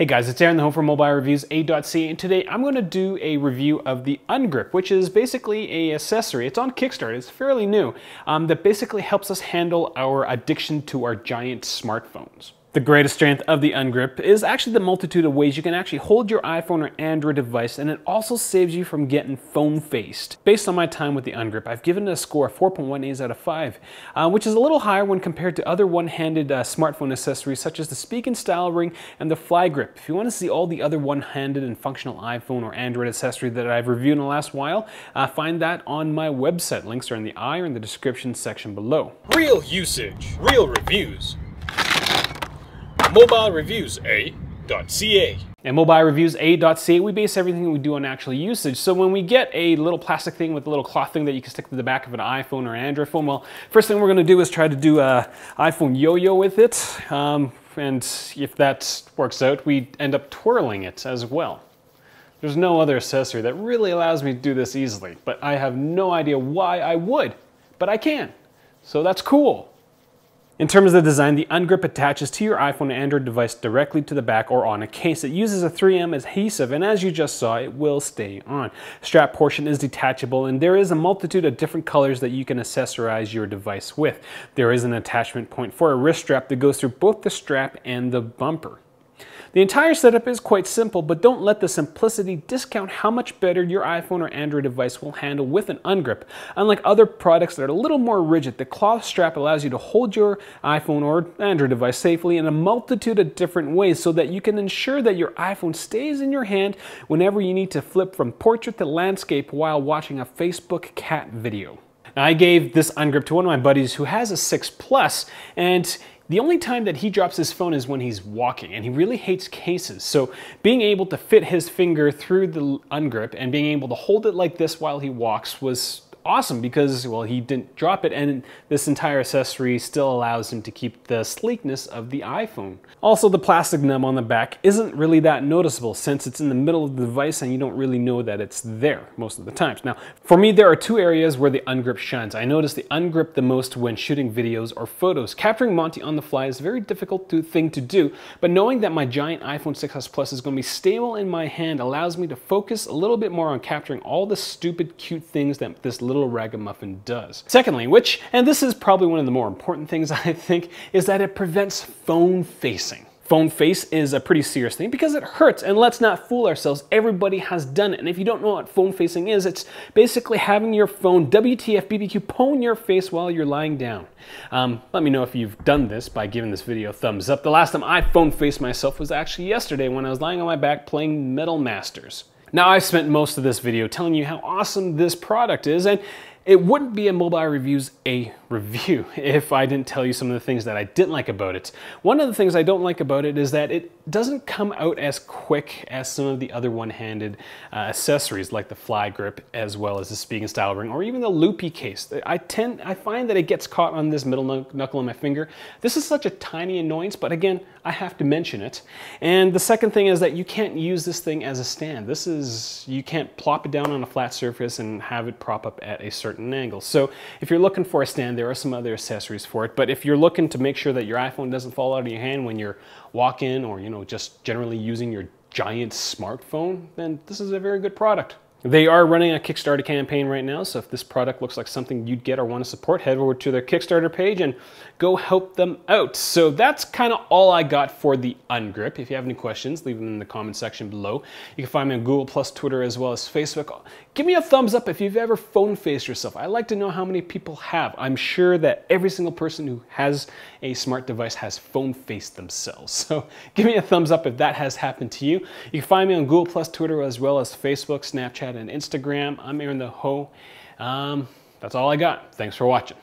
Hey guys, it's Aaron, the home for MobileReviewsEh.ca, and today I'm going to do a review of the Ungrip, which is basically an accessory. It's on Kickstarter, it's fairly new, that basically helps us handle our addiction to our giant smartphones. The greatest strength of the Ungrip is actually the multitude of ways you can actually hold your iPhone or Android device, and it also saves you from getting phone-faced. Based on my time with the Ungrip, I've given it a score of 4.18 out of 5, which is a little higher when compared to other one-handed smartphone accessories such as the Spigen style ring and the Fly Grip. If you want to see all the other one-handed and functional iPhone or Android accessory that I've reviewed in the last while, find that on my website. Links are in the I or in the description section below. Real usage, real reviews. MobileReviewsEh.ca. At MobileReviewsEh.ca, we base everything we do on actual usage. So when we get a little plastic thing with a little cloth thing that you can stick to the back of an iPhone or Android phone, well, first thing we're going to do is try to do an iPhone yo-yo with it. And if that works out, we end up twirling it as well. There's no other accessory that really allows me to do this easily, but I have no idea why I would, but I can. So that's cool. In terms of the design, the Ungrip attaches to your iPhone and Android device directly to the back or on a case. It uses a 3M adhesive, and as you just saw, it will stay on. Strap portion is detachable, and there is a multitude of different colors that you can accessorize your device with. There is an attachment point for a wrist strap that goes through both the strap and the bumper. The entire setup is quite simple, but don't let the simplicity discount how much better your iPhone or Android device will handle with an Ungrip. Unlike other products that are a little more rigid, the cloth strap allows you to hold your iPhone or Android device safely in a multitude of different ways so that you can ensure that your iPhone stays in your hand whenever you need to flip from portrait to landscape while watching a Facebook cat video. Now, I gave this Ungrip to one of my buddies who has a 6 Plus, and the only time that he drops his phone is when he's walking, and he really hates cases. So being able to fit his finger through the Ungrip and being able to hold it like this while he walks was awesome because, well, he didn't drop it, and this entire accessory still allows him to keep the sleekness of the iPhone. Also, the plastic nub on the back isn't really that noticeable since it's in the middle of the device and you don't really know that it's there most of the times. Now, for me, there are two areas where the Ungrip shines. I notice the Ungrip the most when shooting videos or photos. Capturing Monty on the fly is a very difficult thing to do, but knowing that my giant iPhone 6s Plus is going to be stable in my hand allows me to focus a little bit more on capturing all the stupid, cute things that this little ragamuffin does. Secondly, which, and this is probably one of the more important things I think, is that it prevents phone facing. Phone face is a pretty serious thing because it hurts, and let's not fool ourselves, everybody has done it. And if you don't know what phone facing is, it's basically having your phone, WTF BBQ, pwn your face while you're lying down. Let me know if you've done this by giving this video a thumbs up. The last time I phone faced myself was actually yesterday when I was lying on my back playing Metal Masters. Now, I've spent most of this video telling you how awesome this product is, and it wouldn't be a Mobile Reviews A review if I didn't tell you some of the things that I didn't like about it. One of the things I don't like about it is that it doesn't come out as quick as some of the other one-handed accessories like the Fly Grip, as well as the Spigen style ring, or even the loopy case. I find that it gets caught on this middle knuckle on my finger. This is such a tiny annoyance, but again, I have to mention it. And the second thing is that you can't use this thing as a stand. You can't plop it down on a flat surface and have it prop up at a certain angle. So if you're looking for a stand, there are some other accessories for it, but if you're looking to make sure that your iPhone doesn't fall out of your hand when you're walking or, you know, just generally using your giant smartphone, then this is a very good product. They are running a Kickstarter campaign right now, so if this product looks like something you'd get or want to support, head over to their Kickstarter page and go help them out. So that's kind of all I got for the Ungrip. If you have any questions, leave them in the comment section below. You can find me on Google+, Twitter, as well as Facebook. Give me a thumbs up if you've ever phone-faced yourself. I'd like to know how many people have. I'm sure that every single person who has a smart device has phone-faced themselves. So give me a thumbs up if that has happened to you. You can find me on Google+, Twitter, as well as Facebook, Snapchat, and Instagram. I'm Aaron the Ho. That's all I got. Thanks for watching.